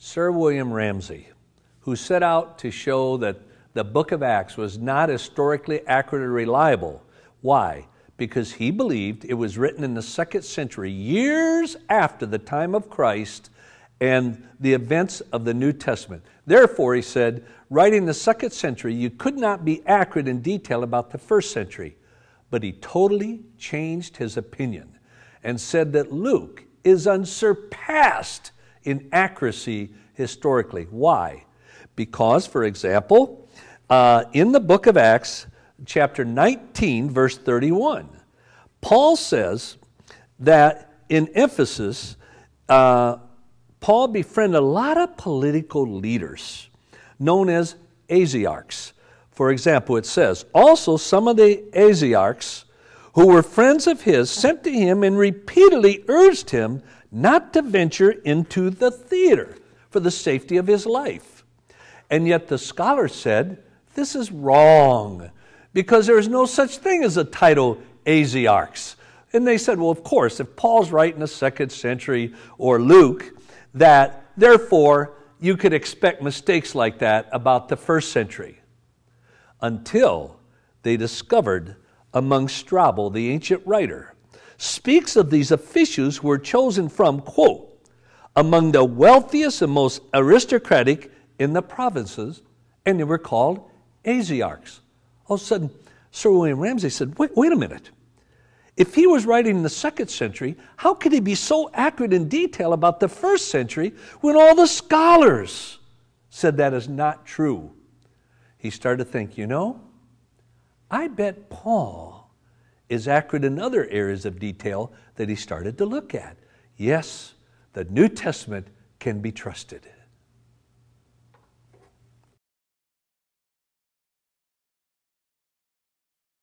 Sir William Ramsay, who set out to show that the book of Acts was not historically accurate or reliable. Why? Because he believed it was written in the 2nd century, years after the time of Christ and the events of the New Testament. Therefore, he said, writing the 2nd century, you could not be accurate in detail about the 1st century. But he totally changed his opinion and said that Luke is unsurpassed in accuracy historically. Why? Because, for example, in the book of Acts, chapter 19, verse 31, Paul says that in Ephesus, Paul befriended a lot of political leaders known as Asiarchs. For example, it says, also some of the Asiarchs who were friends of his sent to him and repeatedly urged him not to venture into the theater for the safety of his life. And yet the scholar said, this is wrong because there is no such thing as a title Asiarchs. And they said, well, of course, if Paul's right in the 2nd century or Luke, that therefore you could expect mistakes like that about the 1st century. Until they discovered among Strabo, the ancient writer, speaks of these officials who were chosen from, quote, among the wealthiest and most aristocratic in the provinces, and they were called Asiarchs. All of a sudden, Sir William Ramsay said, wait a minute. If he was writing in the 2nd century, how could he be so accurate in detail about the 1st century when all the scholars said that is not true? He started to think, you know, I bet Paul is accurate in other areas of detail that he started to look at. Yes, the New Testament can be trusted.